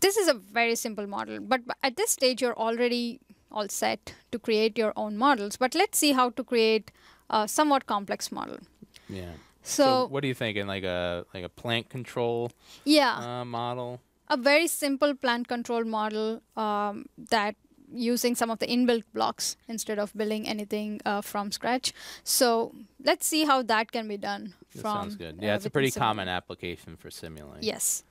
This is a very simple model, but at this stage you're already all set to create your own models. But let's see how to create a somewhat complex model. Yeah. So what do you think, in like a plant control model? A very simple plant control model that using some of the inbuilt blocks instead of building anything from scratch. So let's see how that can be done. That sounds good. Yeah, it's a pretty common application for Simulink. Yes.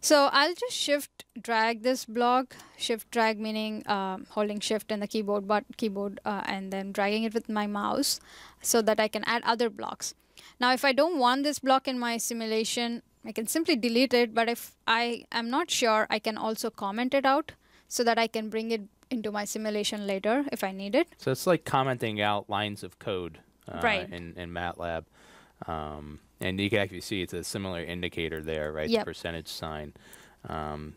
So I'll just shift drag this block. Shift drag meaning holding shift in the keyboard, and then dragging it with my mouse so that I can add other blocks. Now, if I don't want this block in my simulation, I can simply delete it. But if I am not sure, I can also comment it out so that I can bring it into my simulation later if I need it. So it's like commenting out lines of code in MATLAB. And you can actually see it's a similar indicator there, right? Yep. The percentage sign.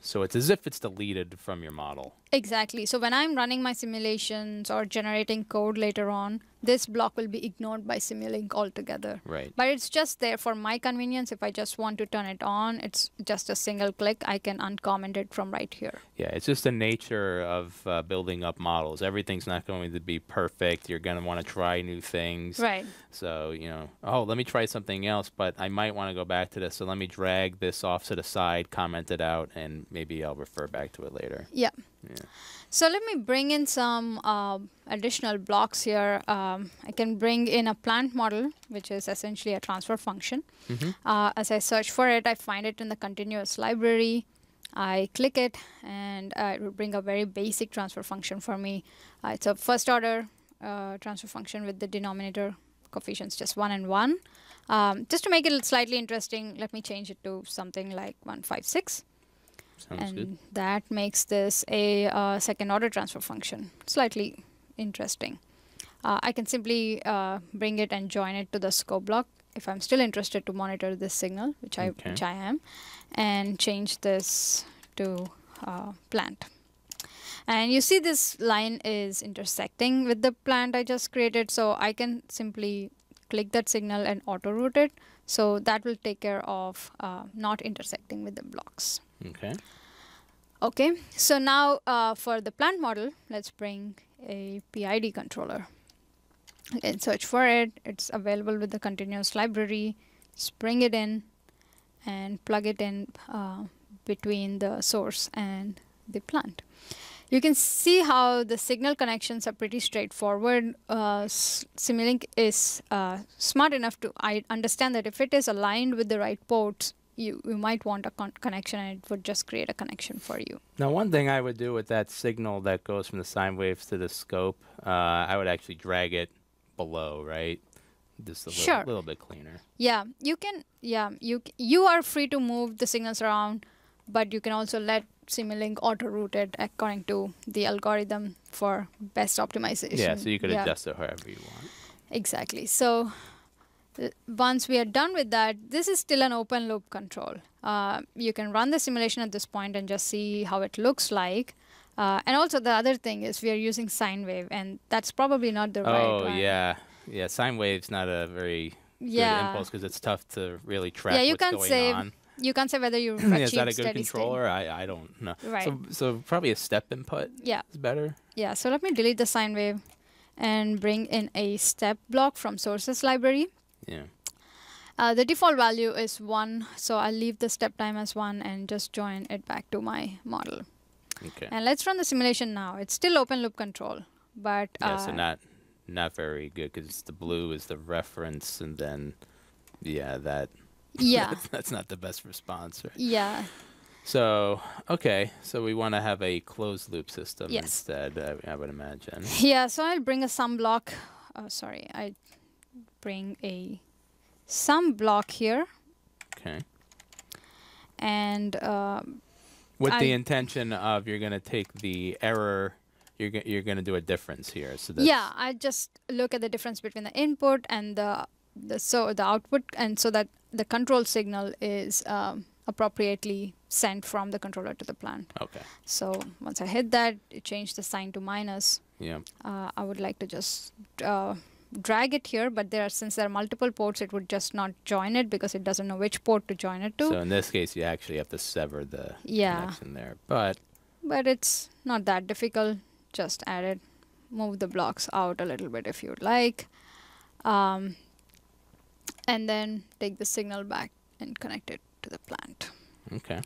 So it's as if it's deleted from your model. Exactly. So when I'm running my simulations or generating code later on, this block will be ignored by Simulink altogether. Right. But it's just there for my convenience. If I just want to turn it on, it's just a single click. I can uncomment it from right here. Yeah, it's just the nature of building up models. Everything's not going to be perfect. You're going to want to try new things. Right. So, you know, oh, let me try something else, but I might want to go back to this. So let me drag this off to the side, comment it out, and maybe I'll refer back to it later. Yeah. Yeah. So let me bring in some additional blocks here. I can bring in a plant model, which is essentially a transfer function. Mm-hmm. As I search for it, I find it in the continuous library. I click it, and it will bring a very basic transfer function for me. It's a first-order transfer function with the denominator coefficients just 1 and 1. Just to make it slightly interesting, let me change it to something like 156. Sounds and good. That makes this a second-order transfer function, slightly interesting. I can simply bring it and join it to the scope block if I'm still interested to monitor this signal, which I am, and change this to plant. And you see this line is intersecting with the plant I just created, so I can simply click that signal and auto-route it. So that will take care of not intersecting with the blocks. Okay. Okay. So now for the plant model, let's bring a PID controller. Again, search for it. It's available with the continuous library. Just bring it in and plug it in between the source and the plant. You can see how the signal connections are pretty straightforward. Simulink is smart enough to understand that if it is aligned with the right ports, you might want a connection, and it would just create a connection for you. Now, one thing I would do with that signal that goes from the sine waves to the scope, I would actually drag it below, right? Just a little bit cleaner. Yeah, you can. Yeah, you are free to move the signals around, but you can also let Simulink auto-route it according to the algorithm for best optimization. Yeah, so you could adjust it however you want. Exactly. So once we are done with that, this is still an open loop control. You can run the simulation at this point and just see how it looks like. And also the other thing is we are using sine wave, and that's probably not the right one. Oh, yeah. Yeah, sine wave's not a very good impulse because it's tough to really track what's going on. You can't say whether you is that a good controller? I don't know. Right. So probably a step input is better. Yeah, so let me delete the sine wave and bring in a step block from sources library. Yeah. The default value is 1, so I'll leave the step time as 1 and just join it back to my model. Okay. And let's run the simulation now. It's still open loop control, but yeah, so not very good because the blue is the reference, and then that's not the best response. Right? Yeah. So, okay, so we want to have a closed loop system instead, I would imagine. Yeah, so I'll bring a sum block. Oh, sorry, I bring a sum block here. Okay. And with the intention of you're going to take the error, you're going to do a difference here. So that's I just look at the difference between the input and the output, and so that the control signal is appropriately sent from the controller to the plant. Okay. So once I hit that, it changed the sign to minus. Yeah. I would like to just drag it here, but there are, since there are multiple ports, it would just not join it because it doesn't know which port to join it to. So in this case, you actually have to sever the connection there. But it's not that difficult. Just add it. Move the blocks out a little bit if you'd like. And then take the signal back and connect it to the plant. Okay.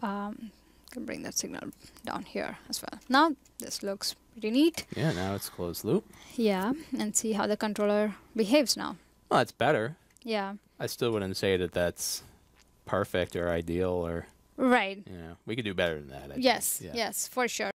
Can bring that signal down here as well. Now this looks pretty neat. Yeah, now it's closed loop. Yeah, and see how the controller behaves now. Well, that's better. Yeah. I still wouldn't say that that's perfect or ideal or... Right. You know, we could do better than that. I think. Yes, for sure.